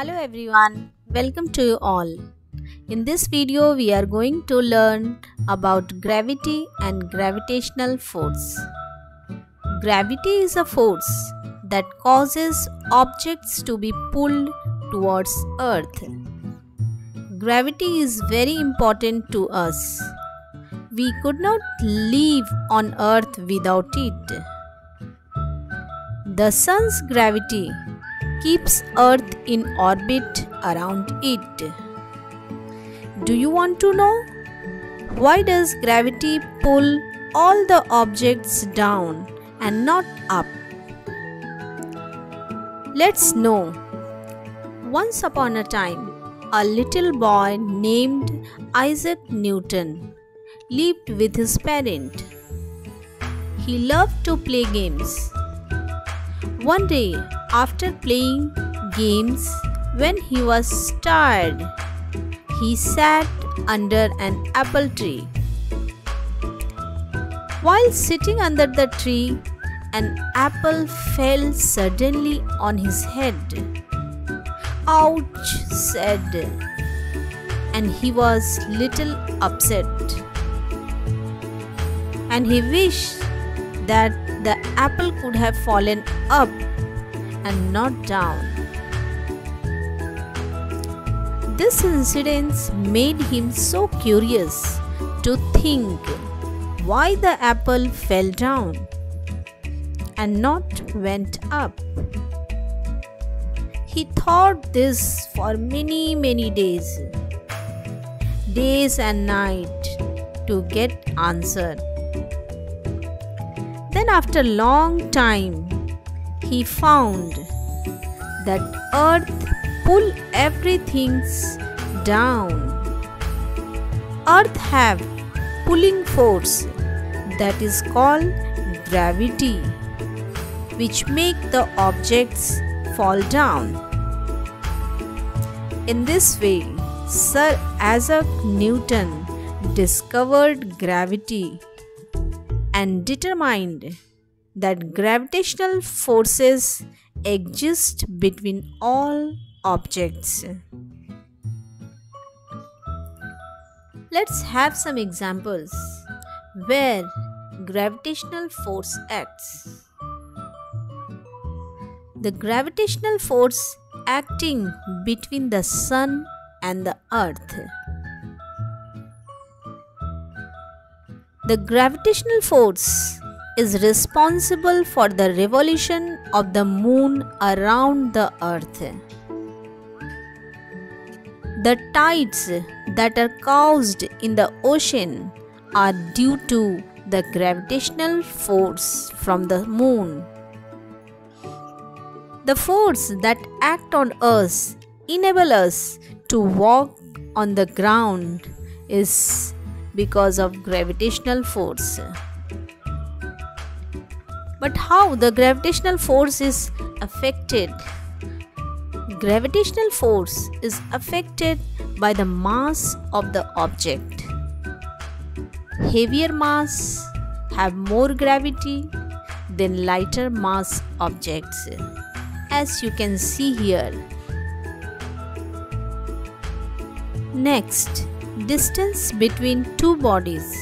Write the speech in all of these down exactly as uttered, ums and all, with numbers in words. Hello everyone, welcome to you all. In this video we are going to learn about gravity and gravitational force. Gravity is a force that causes objects to be pulled towards Earth. Gravity is very important to us. We could not live on Earth without it. The sun's gravity keeps Earth in orbit around it. Do you want to know why does gravity pull all the objects down and not up? Let's know. Once upon a time, a little boy named Isaac Newton lived with his parent. He loved to play games. One day, after playing games, when he was tired, he sat under an apple tree. While sitting under the tree, an apple fell suddenly on his head. "Ouch," said, and he was little upset. And he wished that the apple could have fallen up and not down. This incident made him so curious to think why the apple fell down and not went up. He thought this for many, many days, days and night to get answer. Then after a long time, he found that Earth pulls everything down. Earth have pulling force that is called gravity, which make the objects fall down. In this way, Sir Isaac Newton discovered gravity and determined that gravitational forces exist between all objects. Let's have some examples where gravitational force acts. The gravitational force acting between the sun and the earth. The gravitational force is responsible for the revolution of the moon around the earth. The tides that are caused in the ocean are due to the gravitational force from the moon. The force that act on us enable us to walk on the ground is because of gravitational force. But how the gravitational force is affected? Gravitational force is affected by the mass of the object. Heavier mass have more gravity than lighter mass objects, as you can see here. Next, distance between two bodies.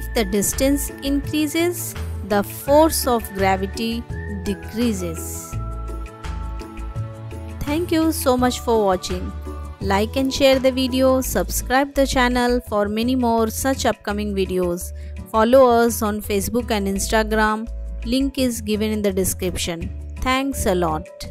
If the distance increases, the force of gravity decreases. Thank you so much for watching. Like and share the video. Subscribe the channel for many more such upcoming videos. Follow us on Facebook and Instagram. Link is given in the description. Thanks a lot.